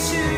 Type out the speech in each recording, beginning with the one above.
Jawohl!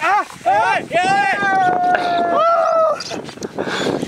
Ah! Jawohl! Jawohl!